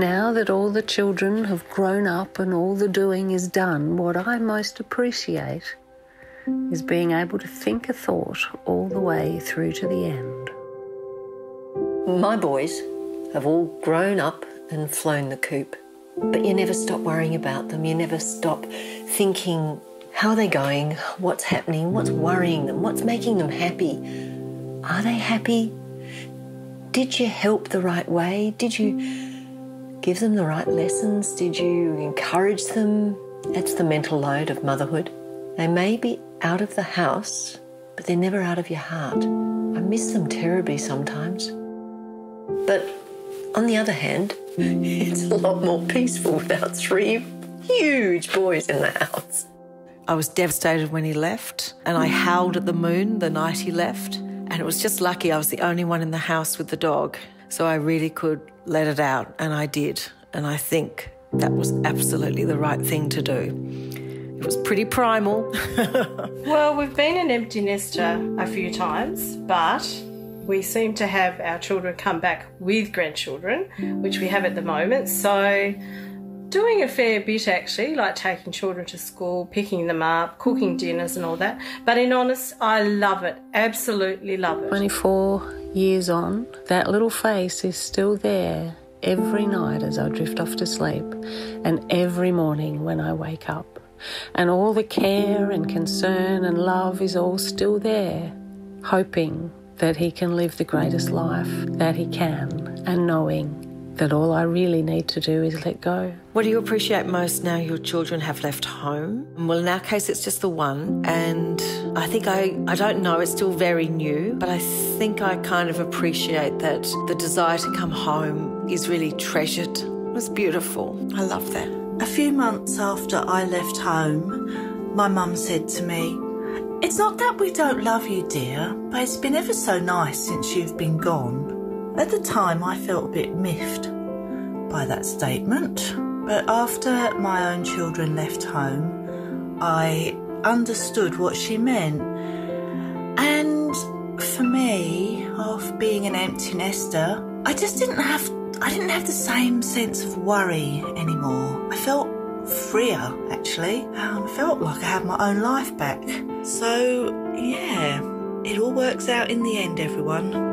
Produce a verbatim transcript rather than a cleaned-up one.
Now that all the children have grown up and all the doing is done, what I most appreciate is being able to think a thought all the way through to the end. My boys have all grown up and flown the coop, but you never stop worrying about them. You never stop thinking, how are they going? What's happening? What's worrying them? What's making them happy? Are they happy? Did you help the right way? Did you give them the right lessons? Did you encourage them? That's the mental load of motherhood. They may be out of the house, but they're never out of your heart. I miss them terribly sometimes. But on the other hand, it's a lot more peaceful without three huge boys in the house. I was devastated when he left, and I howled at the moon the night he left, and it was just lucky I was the only one in the house with the dog, so I really could let it out, and I did, and I think that was absolutely the right thing to do. It was pretty primal. Well, we've been an empty nester a few times, but we seem to have our children come back with grandchildren, which we have at the moment. So doing a fair bit, actually, like taking children to school, picking them up, cooking dinners and all that. But in honest, I love it, absolutely love it. twenty-four years on, that little face is still there every night as I drift off to sleep and every morning when I wake up. And all the care and concern and love is all still there, hoping that he can live the greatest life that he can and knowing that all I really need to do is let go. What do you appreciate most now your children have left home? Well, in our case, it's just the one. And I think I, I don't know, it's still very new, but I think I kind of appreciate that the desire to come home is really treasured. It was beautiful. I love that. A few months after I left home, my mum said to me, "It's not that we don't love you, dear, but it's been ever so nice since you've been gone." At the time, I felt a bit miffed by that statement, but after my own children left home, I understood what she meant. And for me, of being an empty nester, I just didn't have to I didn't have the same sense of worry anymore. I felt freer, actually. Um, I felt like I had my own life back. So, yeah, it all works out in the end, everyone.